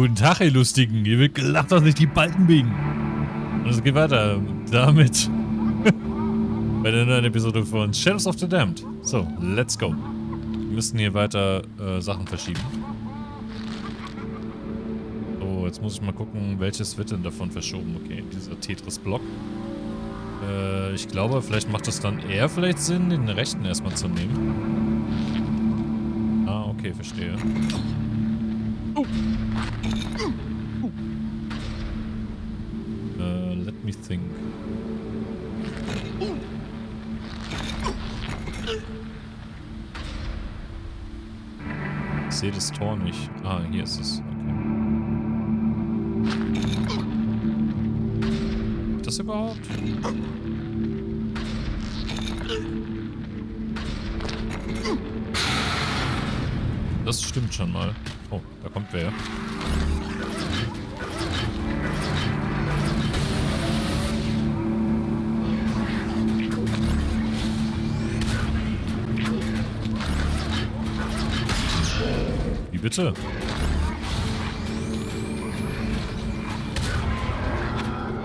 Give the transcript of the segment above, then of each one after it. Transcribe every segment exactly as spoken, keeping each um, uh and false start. Guten Tag, ihr Lustigen. Ihr will lacht doch nicht die Balken biegen. Also geht weiter damit. Bei der neuen Episode von Shadows of the Damned. So, let's go. Wir müssen hier weiter äh, Sachen verschieben. So, jetzt muss ich mal gucken, welches wird denn davon verschoben. Okay, dieser Tetris-Block. Äh, ich glaube, vielleicht macht es dann eher vielleicht Sinn, den rechten erstmal zu nehmen. Ah, okay, verstehe. Oh. Oh. Uh, let me think. Ich sehe das Tor nicht. Ah, hier ist es. Okay. Das überhaupt? Das stimmt schon mal. Oh, da kommt wer. Wie bitte?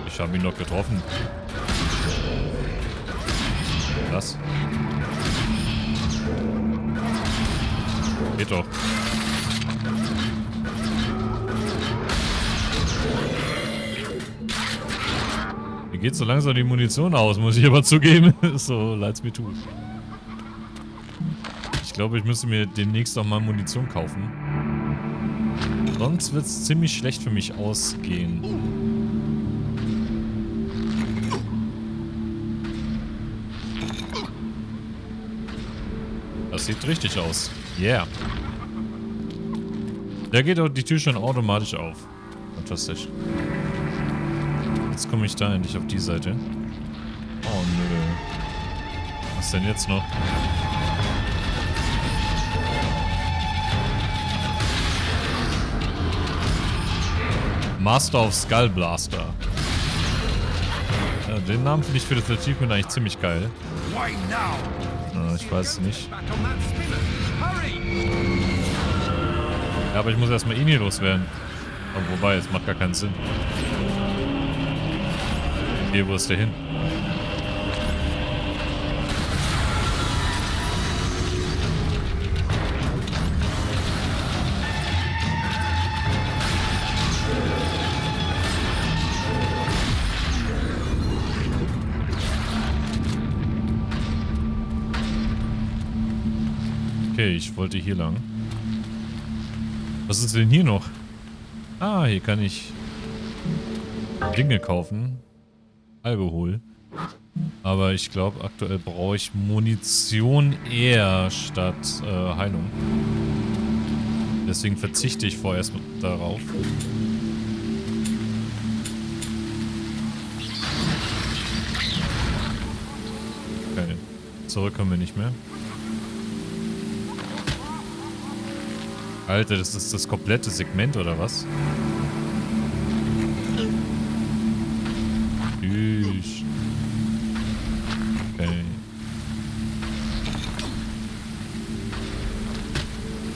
Ich habe ihn noch getroffen. Was? Geht doch. Mir geht so langsam die Munition aus, muss ich aber zugeben. So leid's mir tut. Ich glaube, ich müsste mir demnächst auch mal Munition kaufen. Sonst wird's ziemlich schlecht für mich ausgehen. Das sieht richtig aus. Yeah. Da geht auch die Tür schon automatisch auf. Fantastisch. Jetzt komme ich da endlich auf die Seite. Oh nö. Was denn jetzt noch? Master of Skull Blaster. Ja, den Namen finde ich für das Achievement eigentlich ziemlich geil. Ja, ich weiß es nicht. Ja, aber ich muss erstmal ihn hier loswerden. Aber wobei, es macht gar keinen Sinn. Hier, wo ist der hin? Okay, ich wollte hier lang. Was ist denn hier noch? Ah, hier kann ich Dinge kaufen. Alkohol. Aber ich glaube, aktuell brauche ich Munition eher statt äh, Heilung. Deswegen verzichte ich vorerst darauf. Okay. Zurück können wir nicht mehr. Alter, das ist das komplette Segment, oder was? Okay.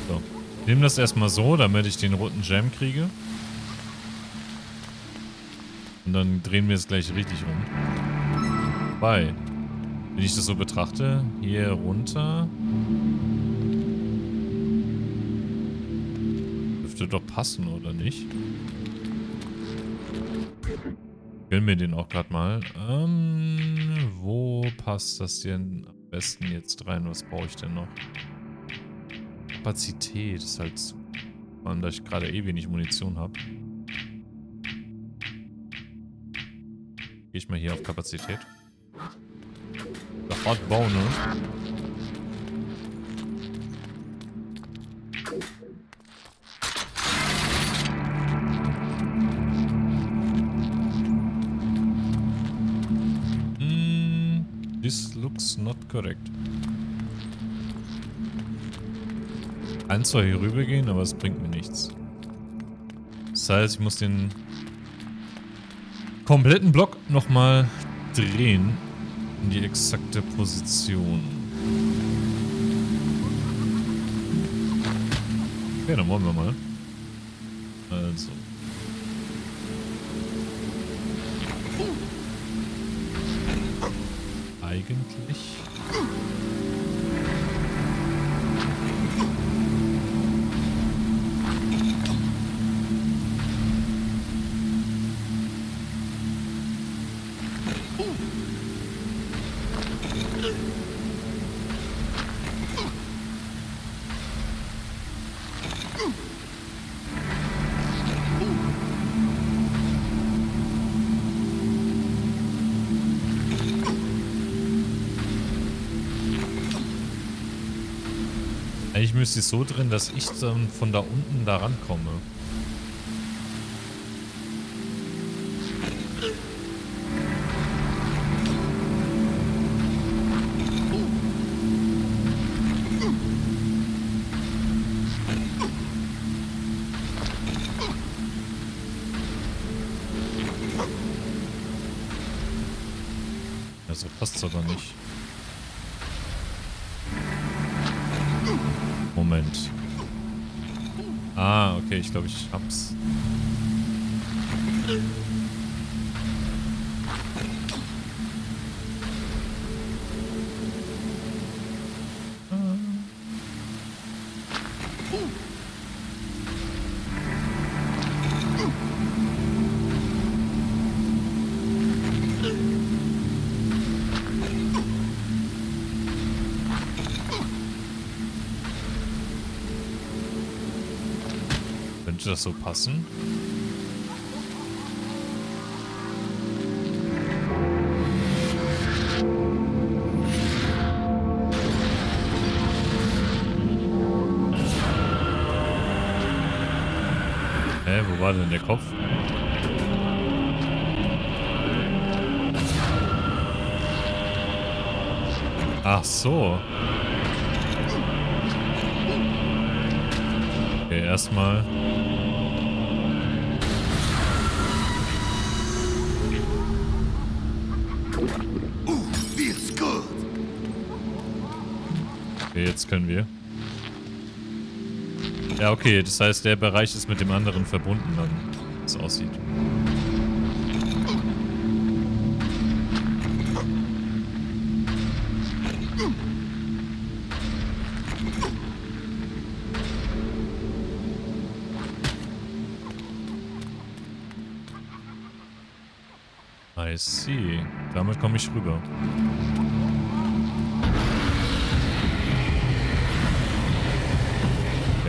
So. Ich nehme das erstmal so, damit ich den roten Jam kriege. Und dann drehen wir es gleich richtig um. Weil, wenn ich das so betrachte, hier runter. Dürfte doch passen, oder nicht? Gönnen wir den auch gerade mal. Ähm, wo passt das denn am besten jetzt rein? Was brauche ich denn noch? Kapazität ist halt so. Da ich gerade eh wenig Munition habe. Gehe ich mal hier auf Kapazität. Sofort bauen, ne? This looks not correct. Kann zwar hier rüber gehen, aber es bringt mir nichts. Das heißt, ich muss den kompletten Block nochmal drehen in die exakte Position. Okay, dann wollen wir mal. so. Eigentlich. Ich müsste es so drehen, dass ich dann von da unten da rankomme. Also passt es aber nicht. Moment. Ah, okay, ich glaube, ich hab's. Das so passen. Hä, wo war denn der Kopf? Ach so. Okay, erstmal. Jetzt können wir. Ja, okay, das heißt, der Bereich ist mit dem anderen verbunden, dann es aussieht. I see. Damit komme ich rüber.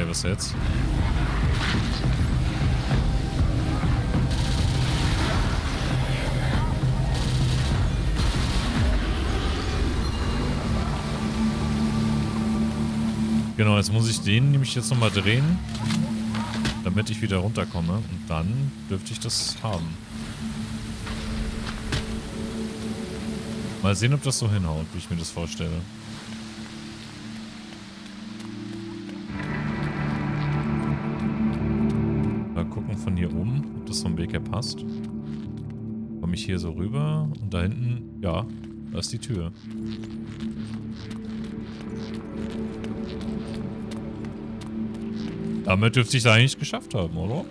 Was jetzt? Genau, jetzt muss ich den nämlich jetzt nochmal drehen, damit ich wieder runterkomme und dann dürfte ich das haben. Mal sehen, ob das so hinhaut, wie ich mir das vorstelle. Von hier oben, ob das vom Weg her passt. Komme ich hier so rüber und da hinten, ja, da ist die Tür. Damit dürfte ich es eigentlich geschafft haben, oder?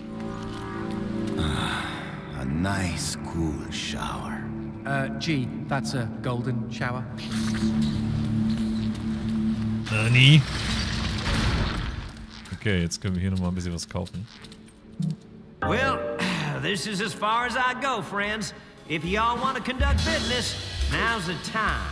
Ah, a nice cool shower. Uh, gee, that's a golden shower. Nani? Okay, jetzt können wir hier nochmal ein bisschen was kaufen. Well, this is as far as I go, friends. If y'all want to conduct business, now's the time.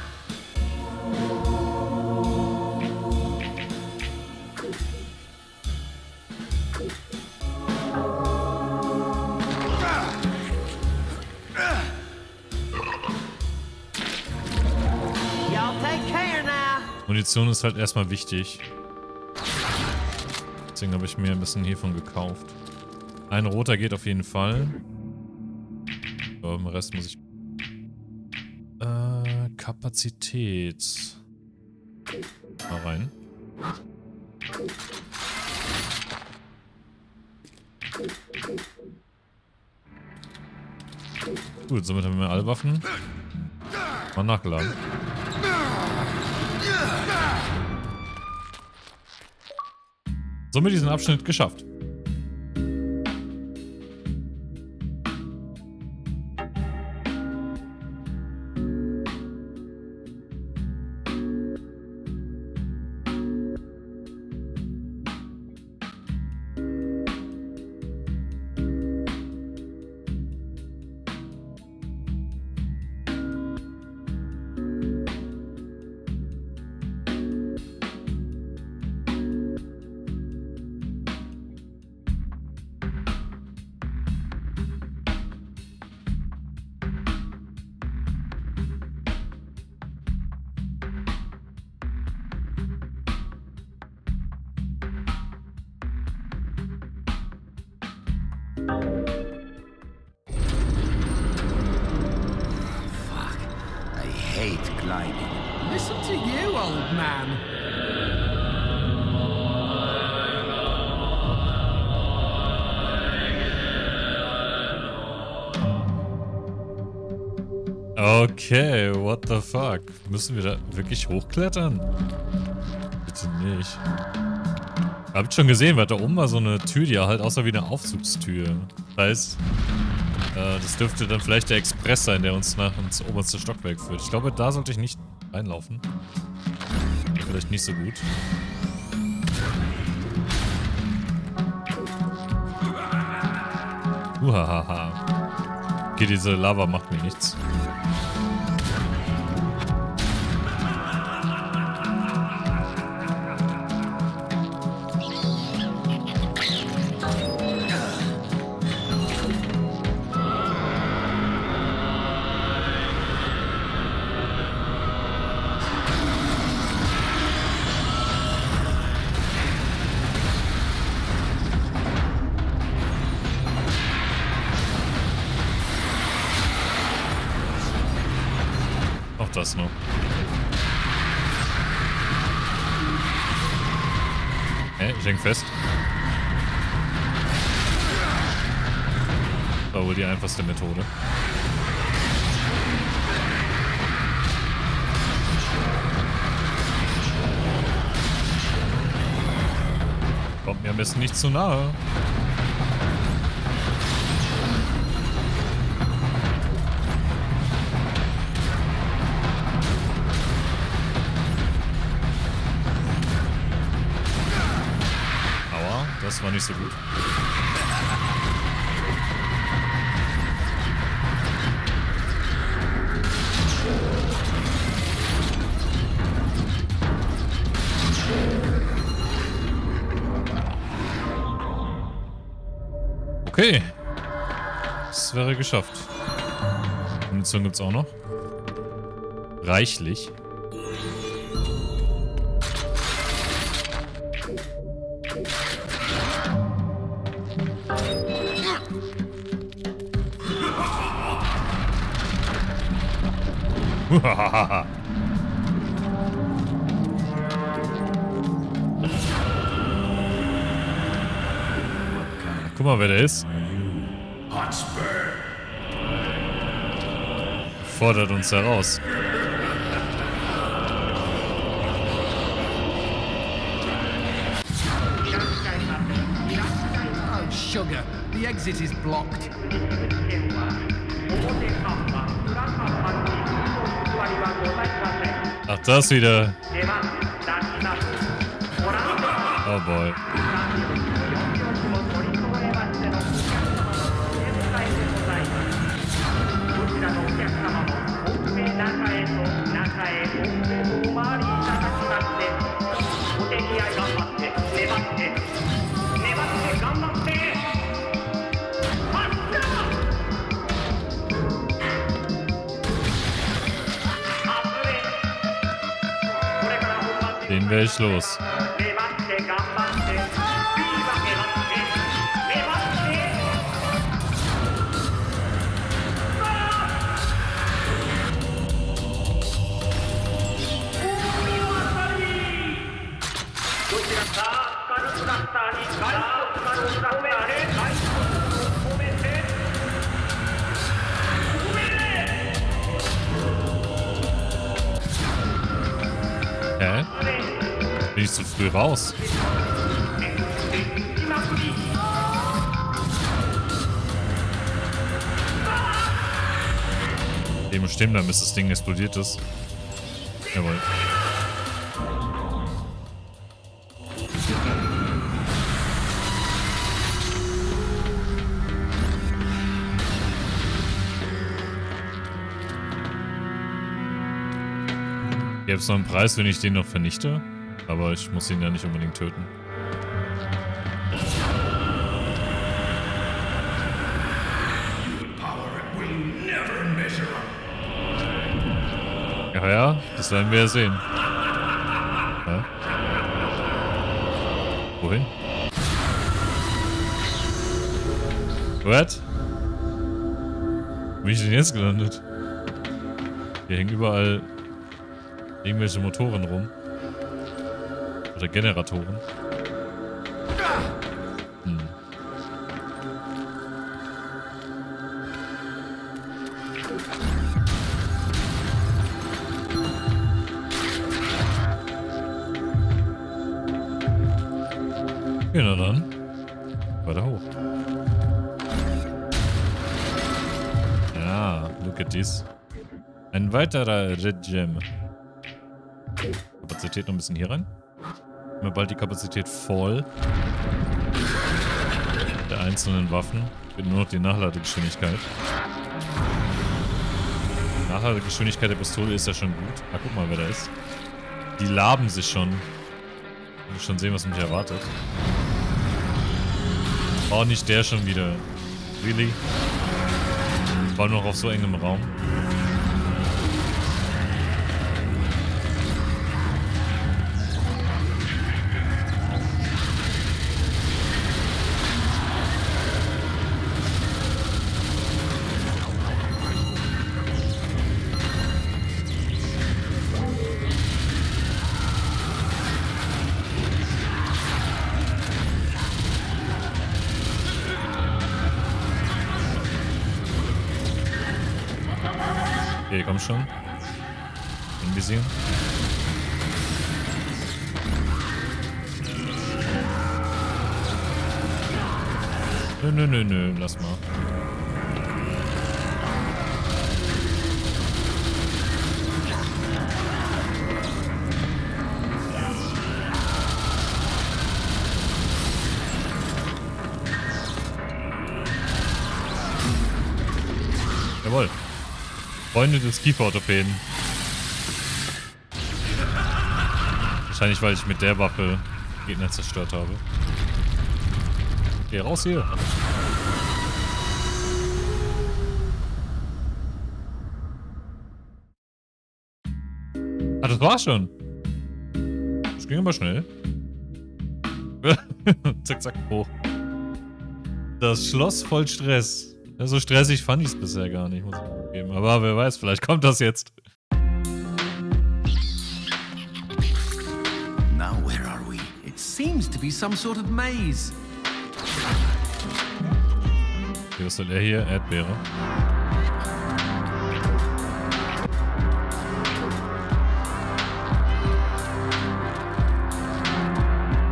Y'all take care now. Munition ist halt erstmal wichtig. Deswegen habe ich mir ein bisschen hiervon gekauft. Ein roter geht auf jeden Fall. So, im Rest muss ich... Äh, Kapazität. Mal rein. Gut, somit haben wir alle Waffen. Mal nachgeladen. Somit diesen Abschnitt geschafft. Fuck. I hate climbing. Listen to you, old man. Okay, what the fuck? Müssen wir da wirklich hochklettern? Bitte nicht. Hab ich schon gesehen, weil da oben war so eine Tür, die halt aussah wie eine Aufzugstür. Das heißt, äh, das dürfte dann vielleicht der Express sein, der uns nach ins oberste Stockwerk führt. Ich glaube, da sollte ich nicht reinlaufen. Vielleicht nicht so gut. Uhahaha. Okay, diese Lava macht mir nichts. Fest. War wohl die einfachste Methode. Kommt mir am besten nicht zu nahe. Das war nicht so gut. Okay. Das wäre geschafft. Munition gibt's auch noch. Reichlich. Hahaha. Guck mal, wer der ist. Hotspur. Fordert uns heraus. Oh, sugar. The exit is blocked. Ach, das wieder. Oh boy. Den wäre ich los. Hä? Bin ich zu früh raus? Dem stimmt, dann bis das Ding explodiert ist. Jawohl. Gäbe es noch einen Preis, wenn ich den noch vernichte? Aber ich muss ihn ja nicht unbedingt töten. Ja, ja, das werden wir ja sehen. Ja. Wohin? What? Wo bin ich denn jetzt gelandet? Hier hängen überall irgendwelche Motoren rum. Oder Generatoren. Hm. Ja, na dann. Weiter hoch. Ja, look at this. Ein weiterer Red Gem. Kapazität noch ein bisschen hier rein. Immer bald die Kapazität voll. Der einzelnen Waffen. Wird nur noch die Nachladegeschwindigkeit. Die Nachladegeschwindigkeit der Pistole ist ja schon gut. Ah, guck mal, wer da ist. Die laben sich schon. Ich muss schon sehen, was mich erwartet. Oh, nicht der schon wieder. Really? Vor allem noch auf so engem Raum. Okay, komm schon. Invisieren. Nö, nö, nö, nö, lass mal. Jawohl. Freunde des Kieferorthopäden. Wahrscheinlich, weil ich mit der Waffe Gegner zerstört habe. Geh raus hier. Ah, das war's schon. Das ging aber schnell. Zack, zack, hoch. Das Schloss voll Stress. Ja, so stressig fand ich es bisher gar nicht, muss ich zugeben. Aber wer weiß, vielleicht kommt das jetzt. Now where are we? It seems to be some sort of maze. Okay, was soll er hier? Erdbeere.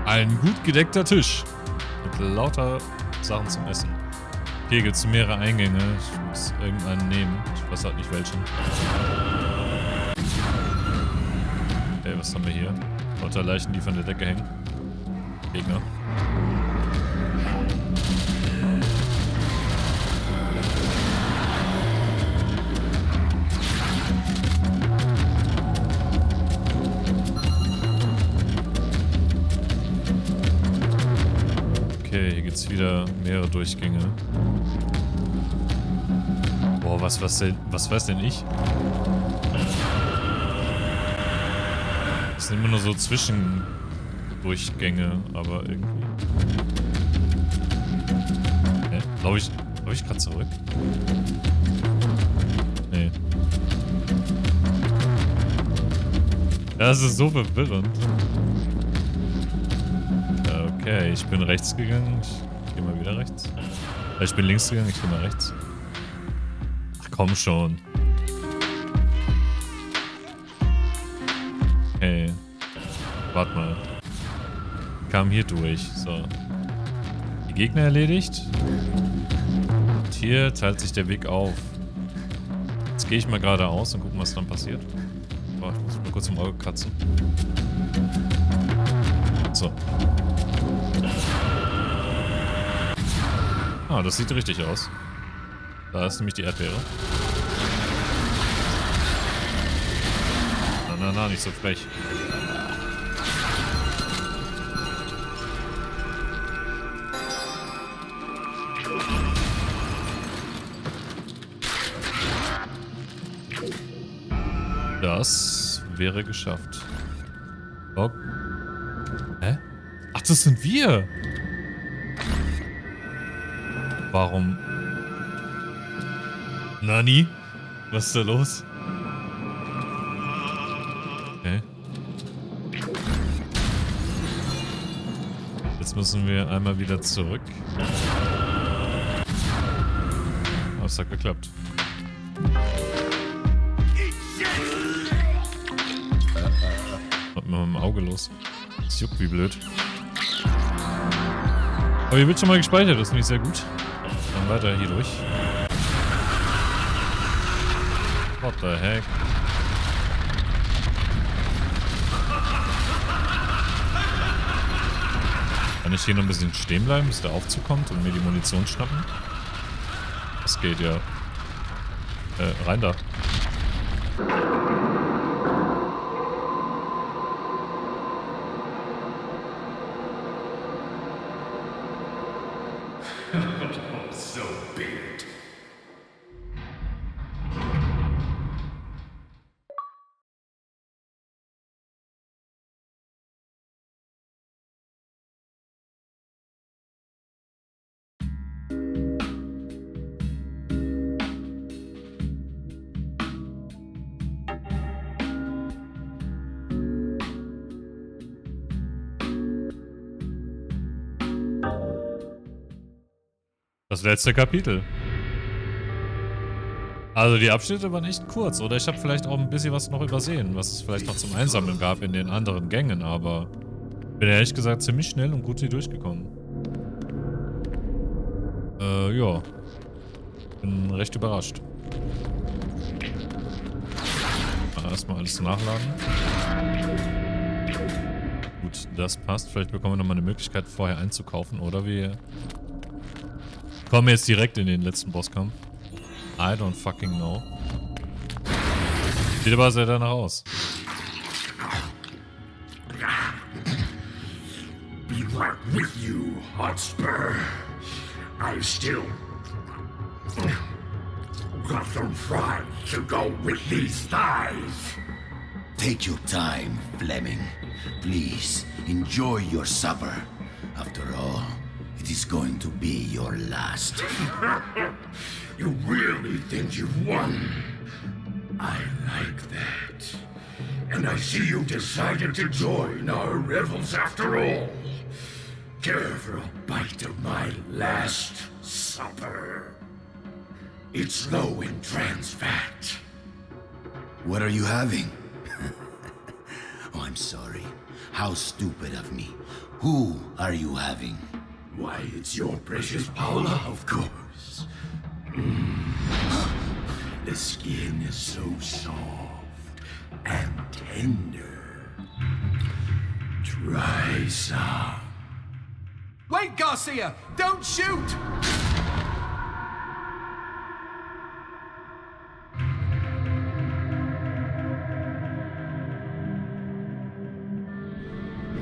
Ein gut gedeckter Tisch mit lauter Sachen zum Essen. Hier gibt es mehrere Eingänge. Ich muss irgendeinen nehmen. Ich weiß halt nicht welchen. Ey, was haben wir hier? Lauter Leichen, die von der Decke hängen. Gegner. Okay, hier gibt es wieder mehrere Durchgänge. Boah, was, was, denn, was weiß denn ich? Das sind immer nur so Zwischendurchgänge, aber irgendwie. Hä? Glaube ich, glaub ich gerade zurück? Nee. Das ist so verwirrend. Okay, ich bin rechts gegangen. Ich gehe mal wieder rechts. Ich bin links gegangen, ich gehe mal rechts. Ach komm schon. Okay. Warte mal. Ich kam hier durch. So. Die Gegner erledigt. Und hier teilt sich der Weg auf. Jetzt gehe ich mal geradeaus und gucken, was dann passiert. Boah, ich muss mal kurz im Auge kratzen. So. Ah, das sieht richtig aus. Da ist nämlich die Erdbeere. Na, na, na, nicht so frech. Das wäre geschafft. Oh. Hä? Ach, das sind wir! Warum? Nani? Was ist da los? Okay. Jetzt müssen wir einmal wieder zurück. Oh, es hat geklappt. Was ist mit meinem Auge los? Das juckt wie blöd. Aber hier wird schon mal gespeichert, das finde ich sehr gut. Dann weiter hier durch. What the heck? Kann ich hier noch ein bisschen stehen bleiben, bis der Aufzug kommt und mir die Munition schnappen? Das geht ja. Äh, rein da. Das letzte Kapitel. Also die Abschnitte waren echt kurz, oder? Ich habe vielleicht auch ein bisschen was noch übersehen, was es vielleicht noch zum Einsammeln gab in den anderen Gängen, aber bin ehrlich gesagt ziemlich schnell und gut hier durchgekommen. Äh, ja. Bin recht überrascht. Erstmal alles nachladen. Gut, das passt. Vielleicht bekommen wir nochmal eine Möglichkeit, vorher einzukaufen, oder wir... Kommen wir jetzt direkt in den letzten Bosskampf. I don't fucking know. Sieht aber sehr danach aus. Be right with you, Hotspur. I still got some pride to go with these thighs. Take your time, Fleming. Please enjoy your supper. After all. It is going to be your last. You really think you've won? I like that. And I see you decided to join our revels after all. Care for a bite of my last supper? It's low in trans fat. What are you having? Oh, I'm sorry. How stupid of me. Who are you having? Why, it's your precious Paula, of course. Mm. The skin is so soft and tender. Try some. Wait, Garcia! Don't shoot!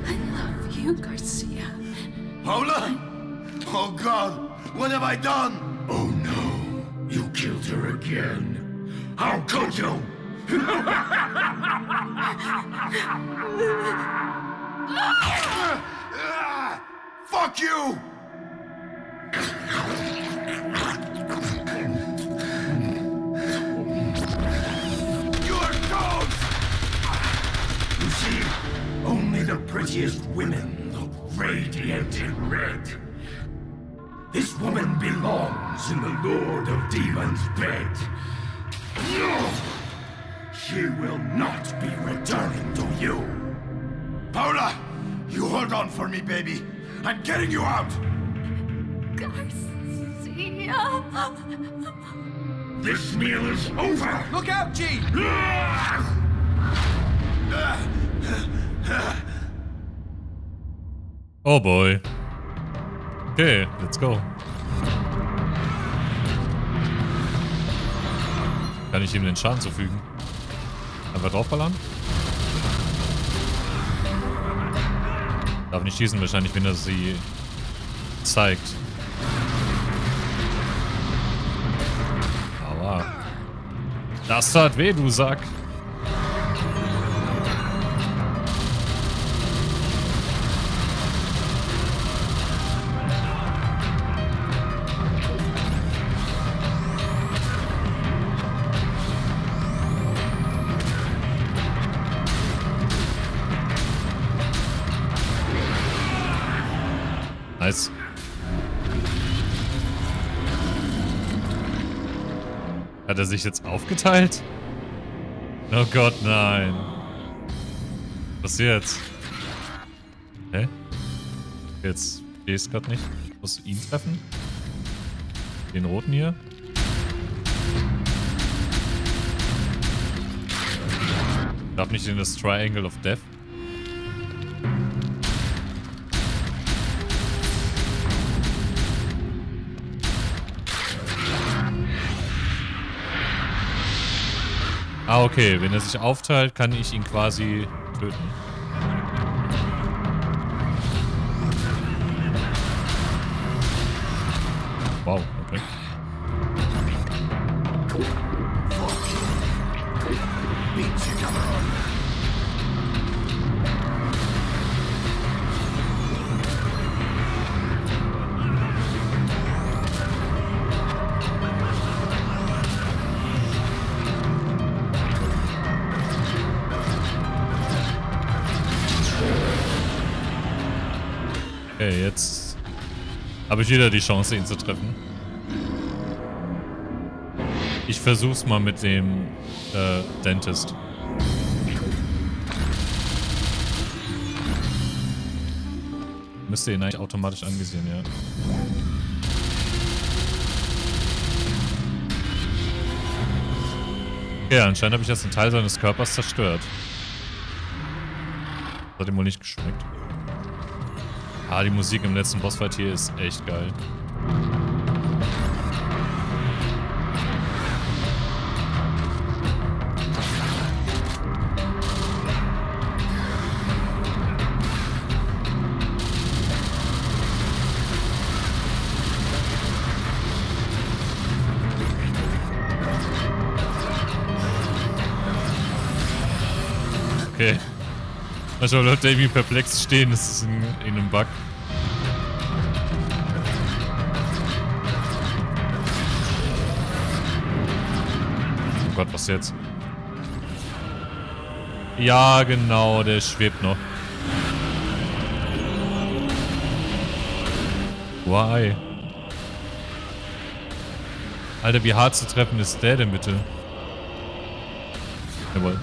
I love you, Garcia. Paula? Oh God, what have I done? Oh no, you killed her again. How could you? uh, uh, fuck you! You're dogs! You see, only the prettiest women look radiant in red. This woman belongs in the Lord of Demons' bed. No! She will not be returning to you. Paula, you hold on for me, baby. I'm getting you out. Garcia. This meal is over. Look out, G. Oh boy. Okay, let's go. Kann ich ihm den Schaden zufügen? Einfach draufballern? Darf nicht schießen wahrscheinlich, wenn er sie zeigt. Aber das tat weh, du Sack. Nice. Hat er sich jetzt aufgeteilt? Oh Gott, nein. Was jetzt? Hä? Jetzt stehe ich gerade nicht. Ich muss ihn treffen. Den roten hier. Ich darf nicht in das Triangle of Death. Ah, okay. Wenn er sich aufteilt, kann ich ihn quasi töten. Wow, okay. Jetzt habe ich wieder die Chance, ihn zu treffen. Ich versuch's mal mit dem äh, Dentist. Müsste ihn eigentlich automatisch angesehen, ja. Okay, anscheinend habe ich jetzt einen Teil seines Körpers zerstört. Das hat ihm wohl nicht geschmeckt. Ah, die Musik im letzten Bossfight hier ist echt geil. Okay. Manchmal bleibt er irgendwie perplex stehen, das ist in, in einem Bug. Oh Gott, was jetzt? Ja, genau, der schwebt noch. Why? Alter, wie hart zu treffen ist der denn bitte? Jawohl.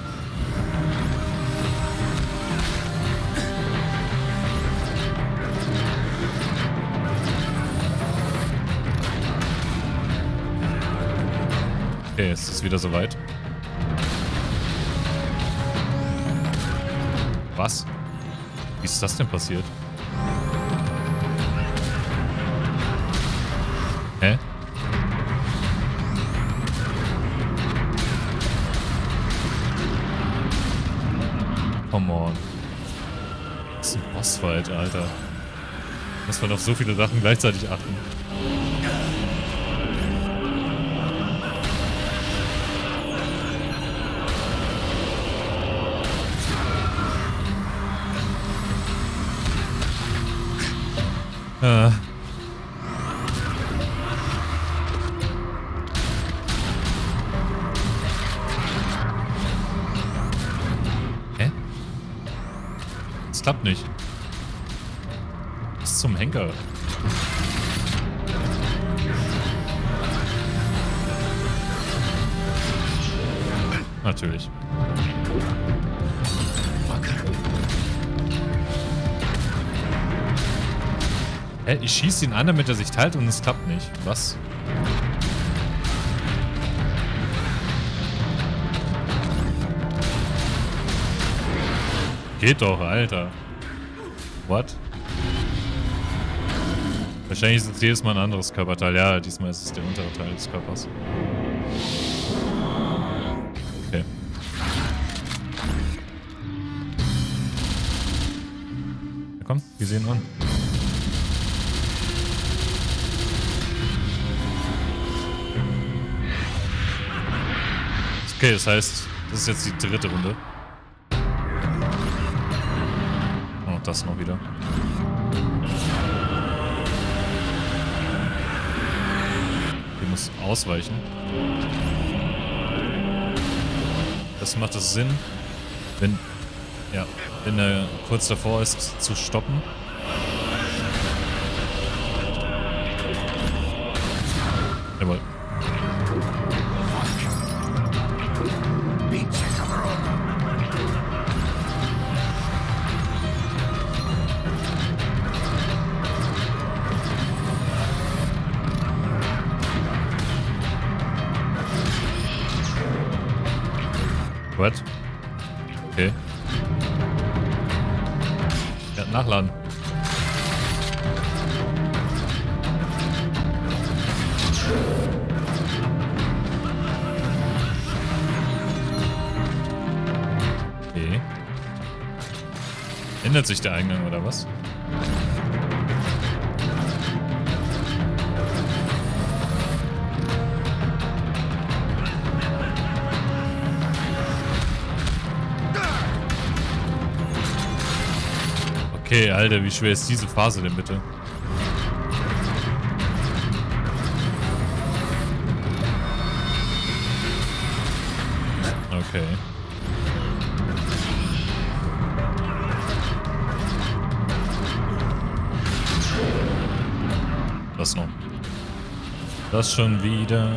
Okay, es ist wieder soweit. Was? Wie ist das denn passiert? Hä? Come on. Das ist ein Bossfight, Alter. Muss man auf so viele Sachen gleichzeitig achten. Äh. Hä? Das klappt nicht. Was zum Henker? Natürlich. Ich schieße ihn an, damit er sich teilt und es klappt nicht. Was? Geht doch, Alter. What? Wahrscheinlich ist es jedes Mal ein anderes Körperteil. Ja, diesmal ist es der untere Teil des Körpers. Okay. Ja, komm, wir sehen an. Okay, das heißt, das ist jetzt die dritte Runde. Oh, das noch wieder. Ich muss ausweichen. Das macht das Sinn, wenn, ja, wenn er kurz davor ist, zu stoppen. What? Okay. Ja, nachladen. Okay. Ändert sich der Eingang oder was? Okay, Alter, wie schwer ist diese Phase denn bitte? Okay. Das noch. Das schon wieder.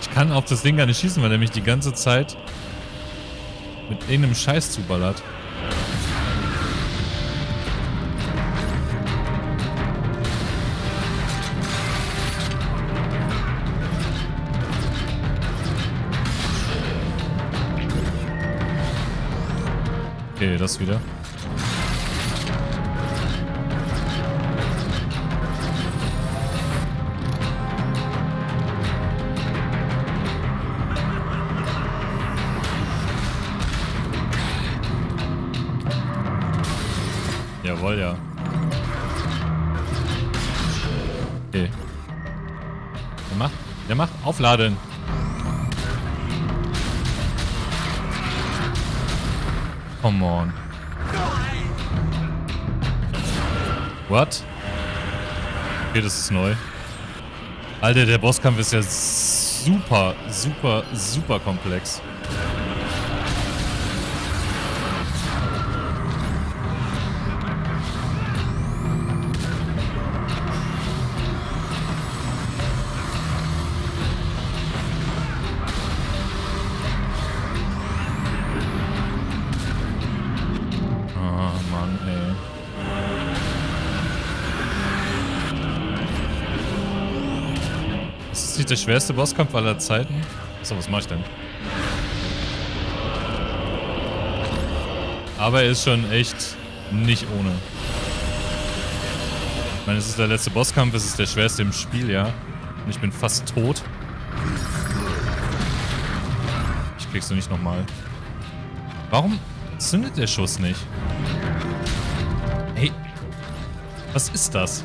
Ich kann auf das Ding gar nicht schießen, weil er mich die ganze Zeit mit irgendeinem Scheiß zuballert. Okay, das wieder. Jawohl, ja. Okay. Der macht, der macht aufladen. Come on. What? Okay, das ist neu. Alter, der Bosskampf ist ja super, super, super komplex. Der schwerste Bosskampf aller Zeiten. So, was mach ich denn? Aber er ist schon echt nicht ohne. Ich meine, es ist der letzte Bosskampf, es ist der schwerste im Spiel, ja. Und ich bin fast tot. Ich krieg's noch nicht nochmal. Warum zündet der Schuss nicht? Hey, was ist das?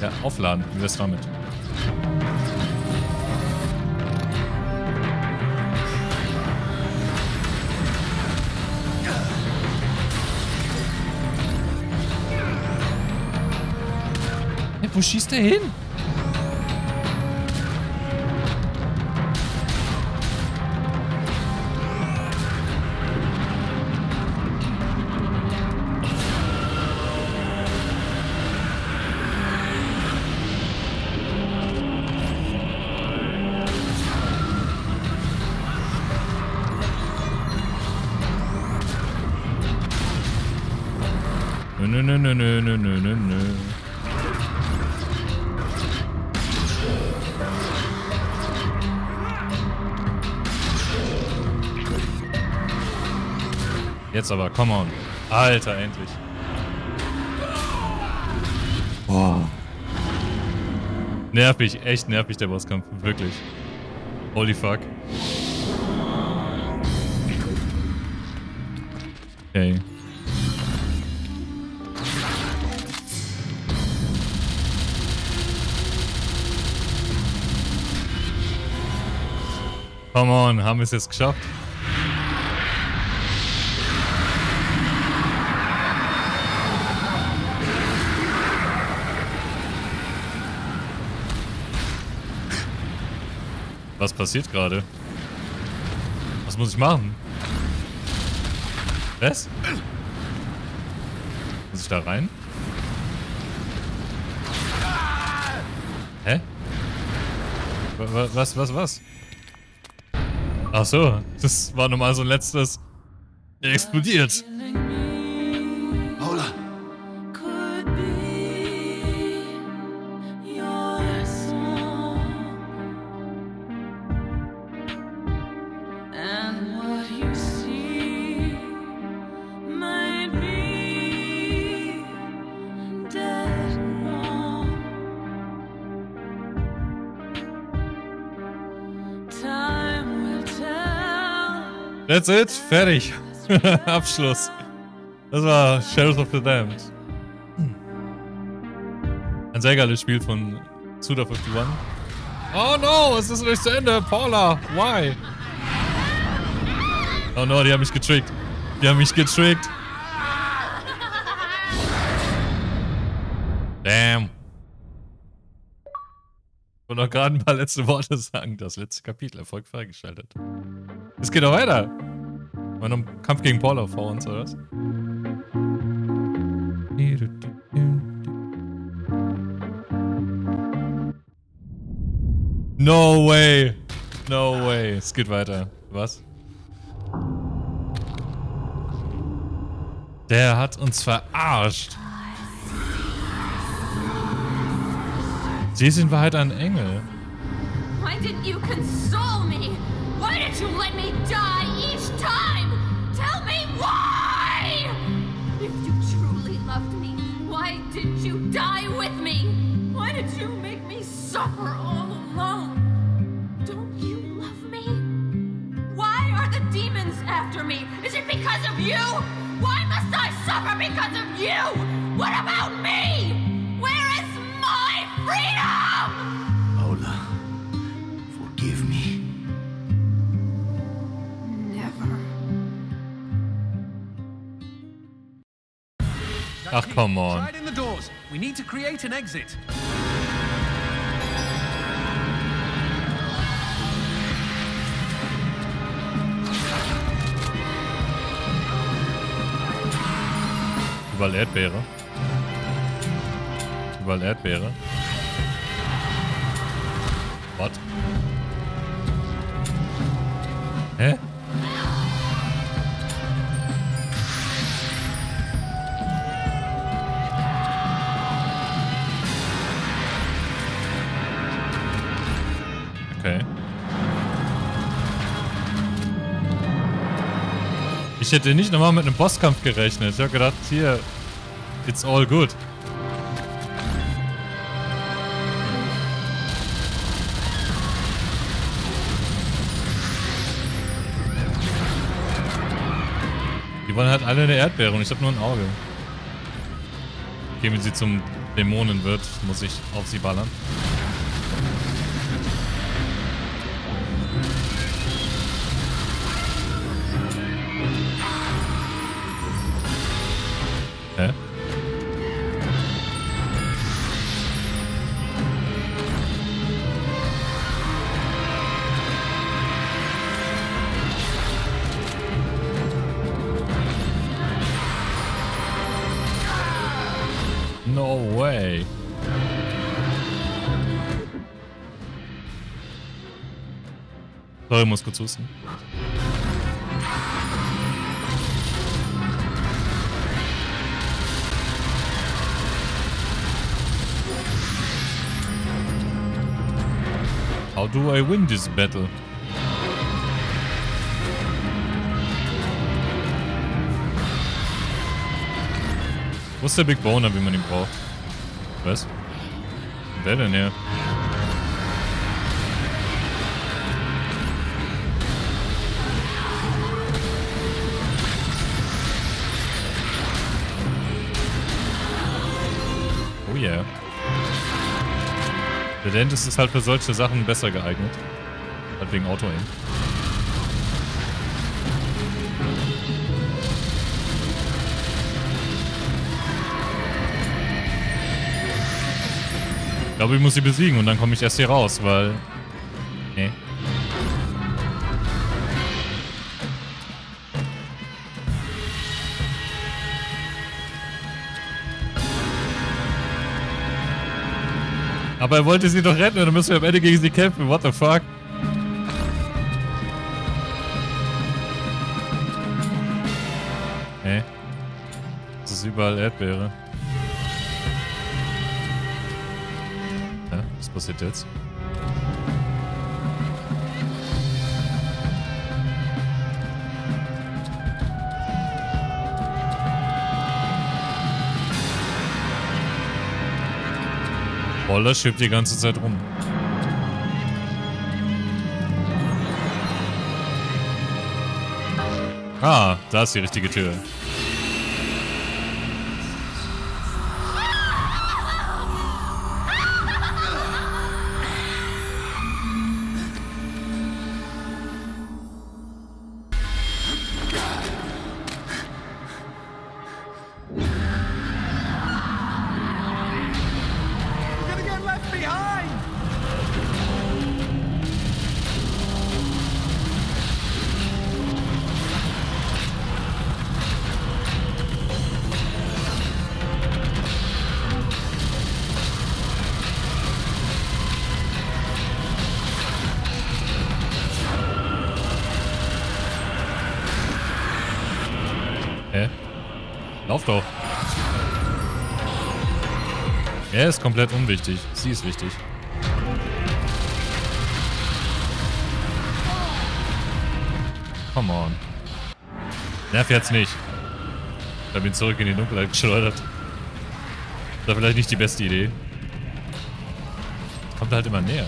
Ja, aufladen. Wie wär's damit? Hey, wo schießt der hin? Nö, nö, nö, nö, nö, nö, nö, nö. Jetzt aber, come on. Alter, endlich. Boah. Nervig, echt nervig der Bosskampf, wirklich. Holy fuck. Okay. Come on, haben wir es jetzt geschafft? Was passiert gerade? muss ich machen? Was? Muss ich da rein? Hä? Was, was, was, was? Ach so, das war nochmal so ein letztes. Der explodiert. Paula. That's it, fertig. Abschluss. Das war Shadows of the Damned. Ein sehr geiles Spiel von Suda einundfünfzig. Oh no, es ist nicht zu Ende. Paula, why? Oh no, die haben mich getrickt. Die haben mich getrickt. Damn. Ich wollte noch gerade ein paar letzte Worte sagen. Das letzte Kapitel, Erfolg freigeschaltet. Es geht doch weiter. Wir haben einen Kampf gegen Paula vor uns, oder was? No way. No way. Es geht weiter. Was? Der hat uns verarscht. Sie sind in Wahrheit ein Engel. Why didn't you console me? Why did you let me die each time? Tell me why! If you truly loved me, why did you die with me? Why did you make me suffer all alone? Don't you love me? Why are the demons after me? Is it because of you? Why must I suffer because of you? What about me? Where is my freedom? Paula, forgive me. Ach, come on. We need to create an exit. Überall Erdbeere. Überall Erdbeere. What? Hä? Ich hätte nicht nochmal mit einem Bosskampf gerechnet. Ich habe gedacht, hier, it's all good. Die wollen halt alle eine Erdbeere und ich habe nur ein Auge. Okay, wenn sie zum Dämonen wird, muss ich auf sie ballern. Ich muss kurz husten. How do I win this battle? Wo ist der Big Boner, wie man ihn braucht? Was? Wer denn hier? Yeah. Der Dentist ist halt für solche Sachen besser geeignet. Halt wegen Auto-Aim. Ich glaube, ich muss sie besiegen und dann komme ich erst hier raus, weil... Nee. Aber er wollte sie doch retten und dann müssen wir am Ende gegen sie kämpfen. What the fuck? Hey. Das ist überall Erdbeere. Ja, was passiert jetzt? Paula schiebt die ganze Zeit rum. Ah, da ist die richtige Tür. Lauf doch. Er ist komplett unwichtig. Sie ist wichtig. Come on. Nerv jetzt nicht. Ich habe ihn zurück in die Dunkelheit geschleudert. Das war vielleicht nicht die beste Idee. Kommt halt immer näher.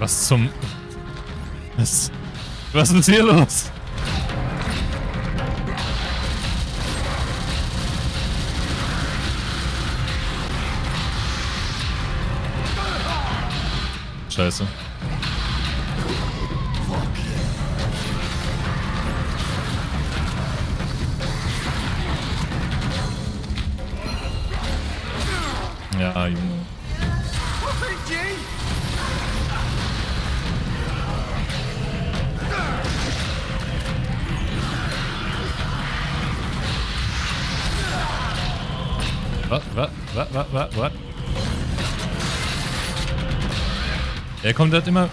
Was zum... Was... Was ist hier los? Scheiße. Ja, Junge. What, what, what, what, what, what? Er kommt halt immer...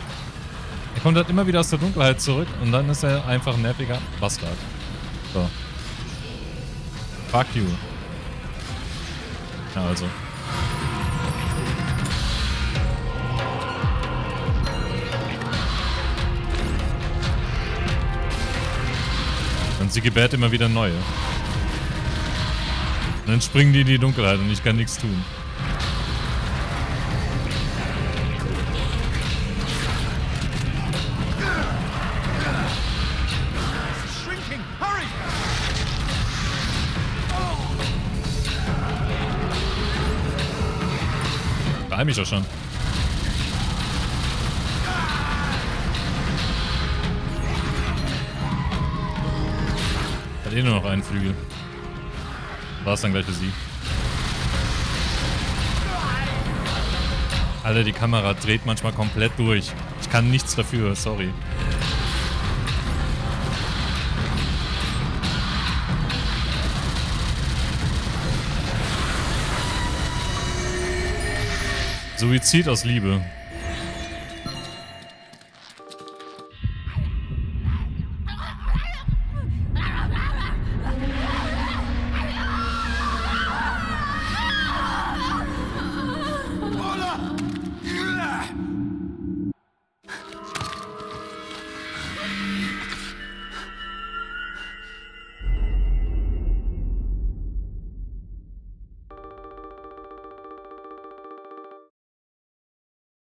Er kommt halt immer wieder aus der Dunkelheit zurück und dann ist er einfach ein nerviger Bastard. So. Fuck you. Ja, also. Und sie gebärt immer wieder neue. Dann springen die in die Dunkelheit und ich kann nichts tun. Beeil mich doch schon. Hat eh nur noch einen Flügel. War es dann gleich für sie. Alter, die Kamera dreht manchmal komplett durch. Ich kann nichts dafür, sorry. Suizid aus Liebe.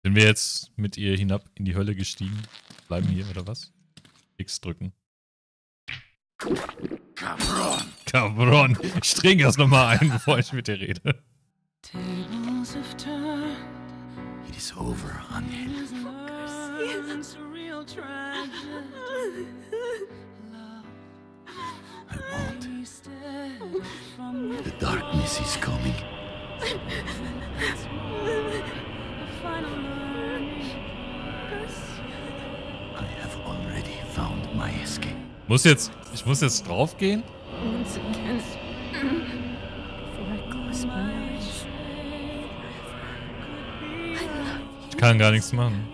Sind wir jetzt mit ihr hinab in die Hölle gestiegen? Bleiben hier oder was? X drücken. Cabron! Cabron! Ich streng das nochmal ein, bevor ich mit dir rede. It is over, honey. I won't. The darkness is coming. Muss jetzt, ich muss jetzt drauf gehen? Ich kann gar nichts machen.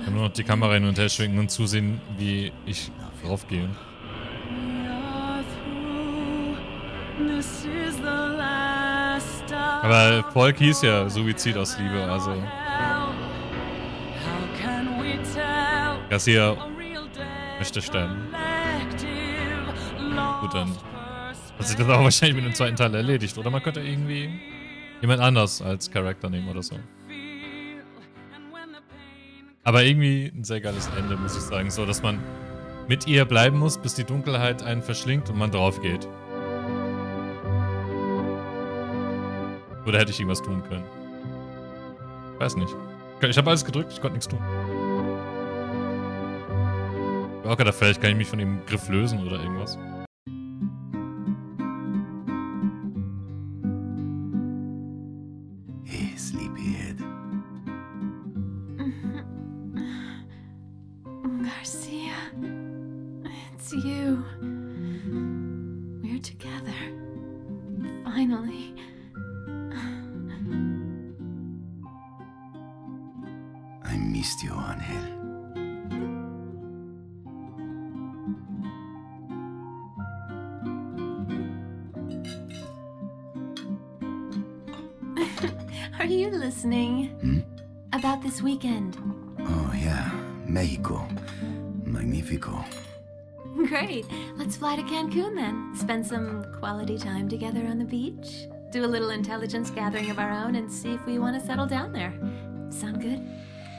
Ich kann nur noch die Kamera hin und her schwenken und zusehen, wie ich draufgehe. Aber Volk hieß ja Suizid aus Liebe, also. Garcia möchte sterben. Gut, dann hat sich das auch wahrscheinlich mit dem zweiten Teil erledigt. Oder man könnte irgendwie jemand anders als Charakter nehmen oder so. Aber irgendwie ein sehr geiles Ende, muss ich sagen. So, dass man mit ihr bleiben muss, bis die Dunkelheit einen verschlingt und man drauf geht. Oder hätte ich irgendwas tun können? Weiß nicht. Ich habe alles gedrückt, ich konnte nichts tun. Okay, da vielleicht kann ich mich von dem Griff lösen oder irgendwas. Hey, Sleepyhead. Garcia, it's you. We're together. Finally. I missed you, Angel. Are you listening? Hmm? About this weekend. Oh, yeah. Mexico. Magnifico. Great. Let's fly to Cancun then. Spend some quality time together on the beach. Do a little intelligence gathering of our own and see if we want to settle down there. Sound good?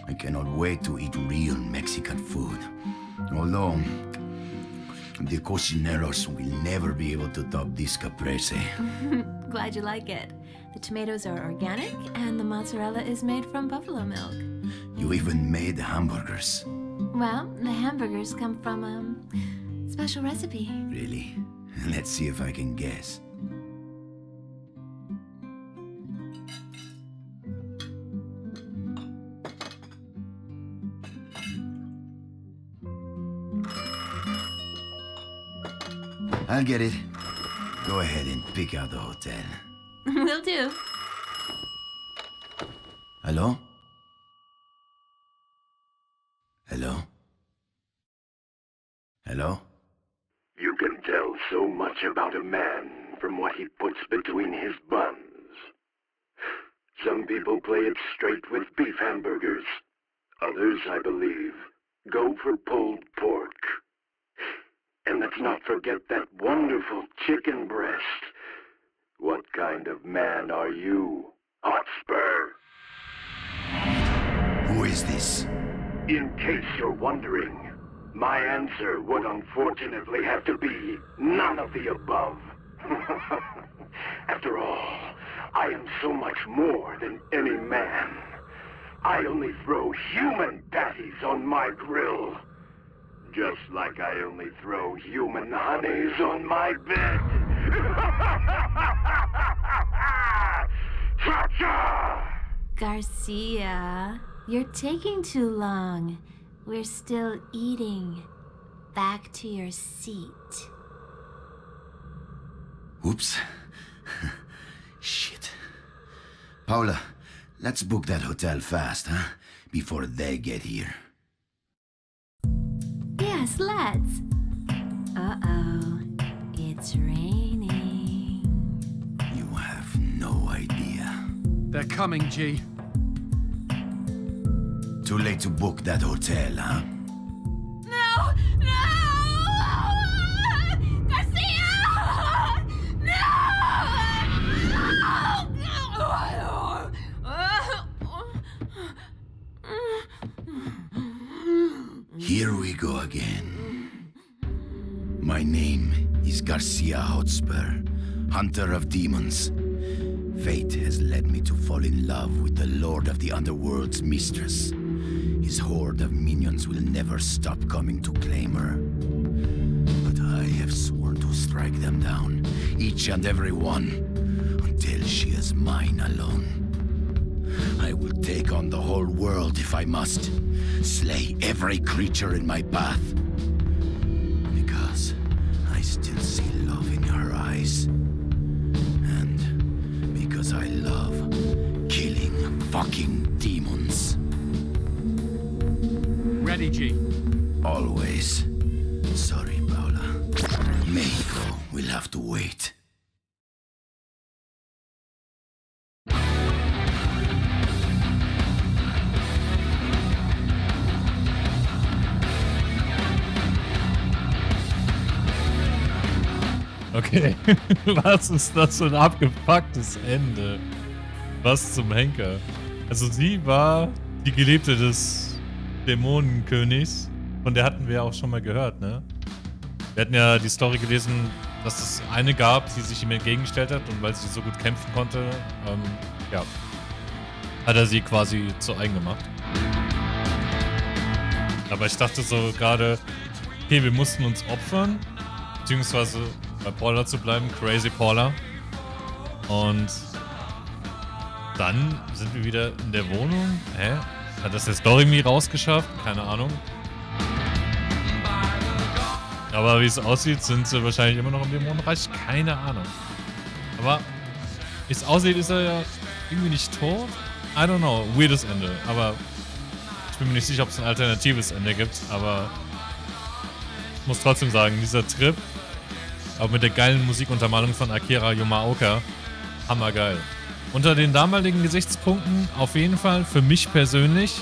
I cannot wait to eat real Mexican food. Although, the cocineros will never be able to top this caprese. Glad you like it. The tomatoes are organic and the mozzarella is made from buffalo milk. You even made hamburgers. Well, the hamburgers come from a um, special recipe. Really? Let's see if I can guess. I'll get it. Go ahead and pick out the hotel. Will do. Hello? Hello? Hello? You can tell so much about a man from what he puts between his buns. Some people play it straight with beef hamburgers. Others, I believe, go for pulled pork. And let's not forget that wonderful chicken breast. What kind of man are you, Hotspur? Who is this? In case you're wondering, my answer would unfortunately have to be none of the above. After all, I am so much more than any man. I only throw human patties on my grill. Just like I only throw human honeys on my bed. Cha-cha! Garcia, you're taking too long. We're still eating. Back to your seat. Oops. Shit. Paula, let's book that hotel fast, huh? Before they get here. Yes, let's. Uh-oh, it's raining. You have no idea. They're coming, G. Too late to book that hotel, huh? No! No! Garcia! No! Here we go again. My name is Garcia Hotspur, hunter of demons. Fate has led me to fall in love with the Lord of the Underworld's mistress. His horde of minions will never stop coming to claim her. But I have sworn to strike them down, each and every one, until She is mine alone. I will take on the whole world if I must. Slay every creature in my path. Because I still see love in her eyes. And because I love killing fucking demons. Ready, G. Always. Sorry, Paula. Meiko will have to wait. Okay, was ist das für ein abgefucktes Ende? Was zum Henker? Also sie war die Geliebte des Dämonenkönigs. Von der hatten wir auch schon mal gehört, ne? Wir hatten ja die Story gelesen, dass es eine gab, die sich ihm entgegengestellt hat. Und weil sie so gut kämpfen konnte, ähm, ja, hat er sie quasi zu eigen gemacht. Aber ich dachte so gerade, okay, wir mussten uns opfern. Beziehungsweise... bei Paula zu bleiben, Crazy Paula. Und dann sind wir wieder in der Wohnung. Hä? Hat das jetzt doch irgendwie rausgeschafft? Keine Ahnung. Aber wie es aussieht, sind sie wahrscheinlich immer noch im Dämonenreich. Keine Ahnung. Aber wie es aussieht, ist er ja irgendwie nicht tot. I don't know. Weirdes Ende. Aber ich bin mir nicht sicher, ob es ein alternatives Ende gibt. Aber ich muss trotzdem sagen, dieser Trip, aber mit der geilen Musikuntermalung von Akira Yamaoka. Hammergeil. Unter den damaligen Gesichtspunkten auf jeden Fall für mich persönlich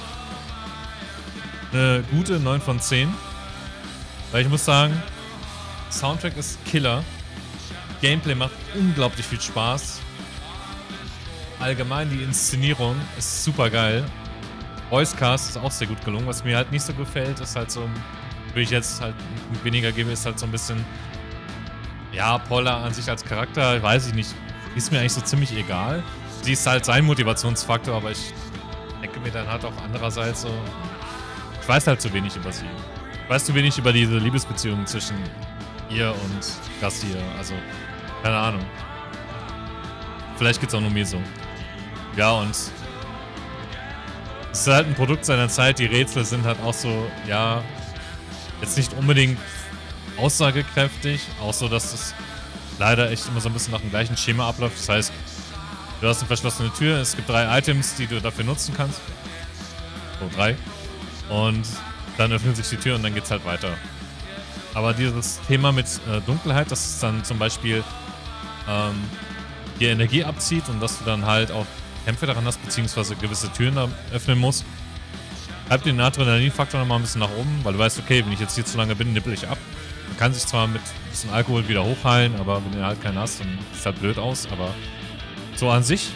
eine gute neun von zehn. Weil ich muss sagen, Soundtrack ist Killer. Gameplay macht unglaublich viel Spaß. Allgemein die Inszenierung ist super geil. Voicecast ist auch sehr gut gelungen. Was mir halt nicht so gefällt, ist halt so, will ich jetzt halt weniger geben, ist halt so ein bisschen... ja, Paula an sich als Charakter, weiß ich nicht, ist mir eigentlich so ziemlich egal. Sie ist halt sein Motivationsfaktor, aber ich denke mir dann halt auch andererseits so, ich weiß halt zu wenig über sie. Ich weiß zu wenig über diese Liebesbeziehung zwischen ihr und Garcia, also keine Ahnung. Vielleicht geht's auch nur mir so. Ja, und es ist halt ein Produkt seiner Zeit, die Rätsel sind halt auch so, ja, jetzt nicht unbedingt aussagekräftig, auch so, dass das leider echt immer so ein bisschen nach dem gleichen Schema abläuft. Das heißt, du hast eine verschlossene Tür, es gibt drei Items, die du dafür nutzen kannst. So, drei. Und dann öffnet sich die Tür und dann geht's halt weiter. Aber dieses Thema mit äh, Dunkelheit, dass es dann zum Beispiel ähm, dir Energie abzieht und dass du dann halt auch Kämpfe daran hast, beziehungsweise gewisse Türen öffnen musst, treibt den Adrenalinfaktor nochmal ein bisschen nach oben, weil du weißt, okay, wenn ich jetzt hier zu lange bin, nippel ich ab. Man kann sich zwar mit ein bisschen Alkohol wieder hochheilen, aber wenn du halt keinen hast, dann sieht es halt blöd aus, aber so an sich,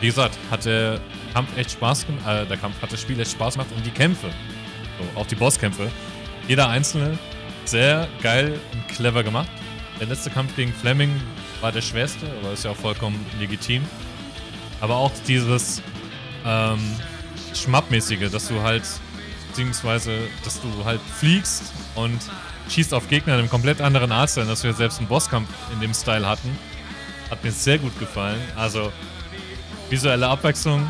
wie gesagt, hat der Kampf echt Spaß gemacht, äh, der Kampf hat das Spiel echt Spaß gemacht und die Kämpfe, so, auch die Bosskämpfe, jeder einzelne sehr geil und clever gemacht. Der letzte Kampf gegen Fleming war der schwerste, aber ist ja auch vollkommen legitim. Aber auch dieses ähm, Schmappmäßige, dass du halt, beziehungsweise, dass du halt fliegst und schießt auf Gegner in einem komplett anderen Art, dass wir selbst einen Bosskampf in dem Style hatten. Hat mir sehr gut gefallen. Also, visuelle Abwechslung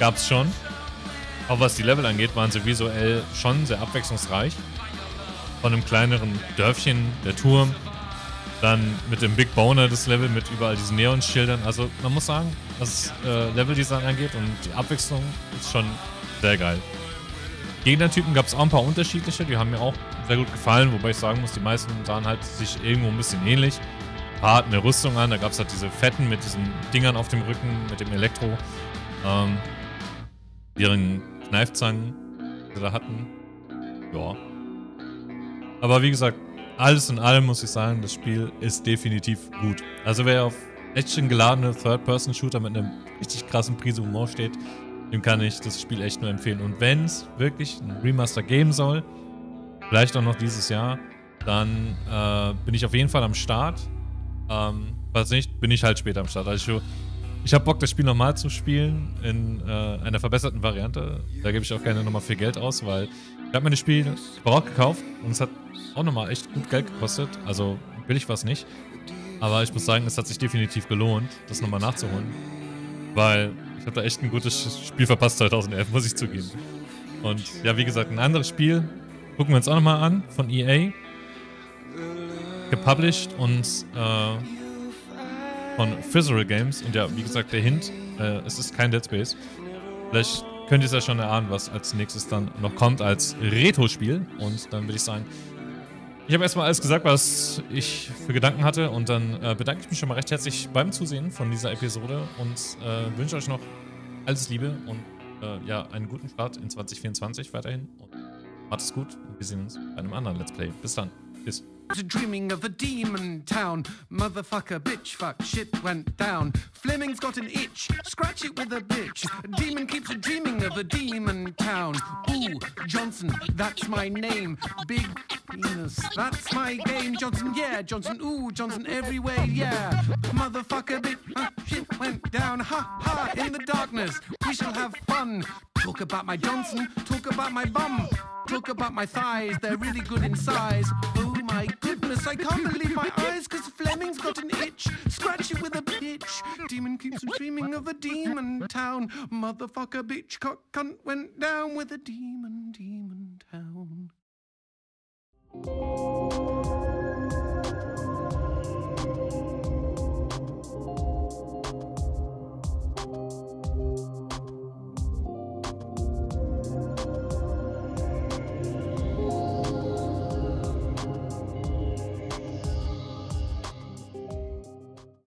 gab es schon. Auch was die Level angeht, waren sie visuell schon sehr abwechslungsreich. Von einem kleineren Dörfchen, der Turm, dann mit dem Big Boner das Level, mit überall diesen Neonschildern. Also, man muss sagen, was äh, Leveldesign angeht und die Abwechslung ist schon sehr geil. Gegnertypen gab es auch ein paar unterschiedliche, die haben mir auch sehr gut gefallen, wobei ich sagen muss, die meisten sahen halt sich irgendwo ein bisschen ähnlich. Ein paar hatten eine Rüstung an, da gab es halt diese Fetten mit diesen Dingern auf dem Rücken, mit dem Elektro, ähm, ihren Kneifzangen, die sie da hatten. Ja. Aber wie gesagt, alles in allem muss ich sagen, das Spiel ist definitiv gut. Also wer auf Action geladene Third-Person-Shooter mit einem richtig krassen Prise Humor steht, dem kann ich das Spiel echt nur empfehlen. Und wenn es wirklich ein Remaster geben soll, vielleicht auch noch dieses Jahr, dann äh, bin ich auf jeden Fall am Start. Ähm, falls nicht, bin ich halt später am Start. Also ich, ich habe Bock, das Spiel nochmal zu spielen in äh, einer verbesserten Variante. Da gebe ich auch gerne nochmal viel Geld aus, weil ich habe mir das Spiel gebraucht gekauft und es hat auch nochmal echt gut Geld gekostet. Also will ich was nicht. Aber ich muss sagen, es hat sich definitiv gelohnt, das nochmal nachzuholen. Weil ich habe da echt ein gutes Spiel verpasst zweitausendelf, muss ich zugeben. Und ja, wie gesagt, ein anderes Spiel gucken wir uns auch nochmal an, von E A. Gepublished und äh, von Fizzle Games. Und ja, wie gesagt, der Hint, äh, es ist kein Dead Space. Vielleicht könnt ihr es ja schon erahnen, was als nächstes dann noch kommt als Retro-Spiel. Und dann würde ich sagen, ich habe erstmal alles gesagt, was ich für Gedanken hatte. Und dann äh, bedanke ich mich schon mal recht herzlich beim Zusehen von dieser Episode und äh, wünsche euch noch alles Liebe und äh, ja, einen guten Start in zwanzig vierundzwanzig weiterhin. Und macht es gut und wir sehen uns bei einem anderen Let's Play. Bis dann. Peace. Dreaming of a demon town, motherfucker, bitch, fuck, shit went down. Fleming's got an itch, scratch it with a bitch. Demon keeps a dreaming of a demon town. Ooh, Johnson, that's my name. Big penis, that's my game. Johnson, yeah, Johnson, ooh, Johnson, everywhere, yeah. Motherfucker, bitch, uh, shit went down. Ha ha, in the darkness, we shall have fun. Talk about my Johnson, talk about my bum. Talk about my thighs, they're really good in size. Ooh. My goodness, I can't believe my eyes, cause Fleming's got an itch. Scratch it with a bitch. Demon keeps dreaming of a demon town. Motherfucker, bitch, cock, cunt went down with a demon, demon town.